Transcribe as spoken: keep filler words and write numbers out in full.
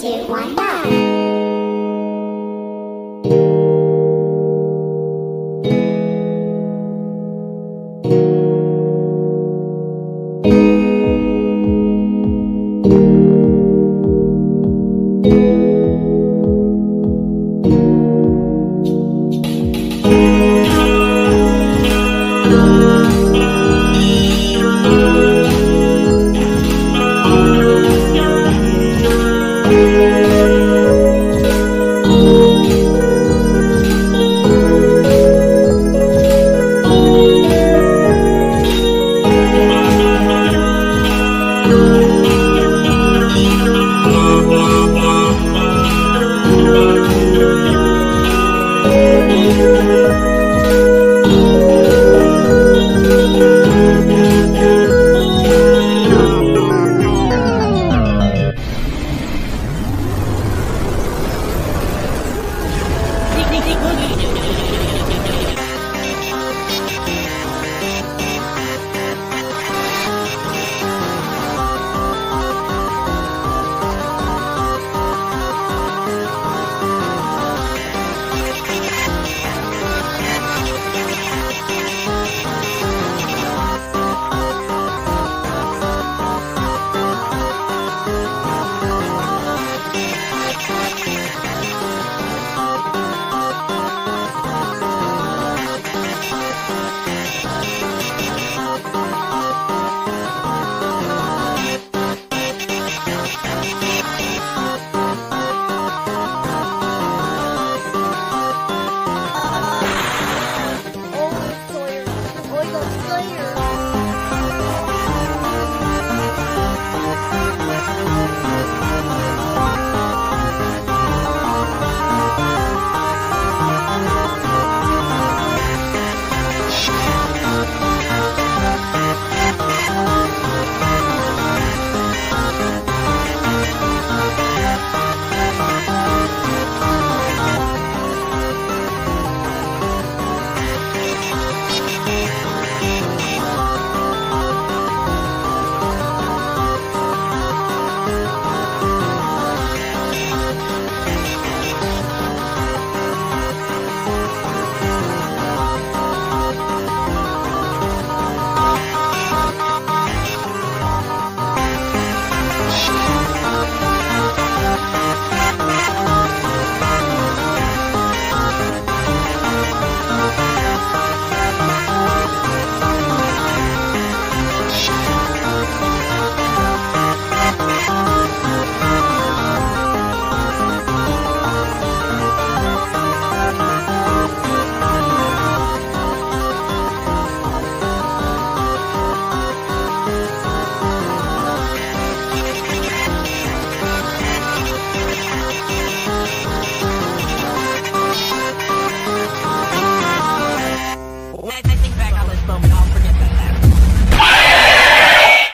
three, two, one, go!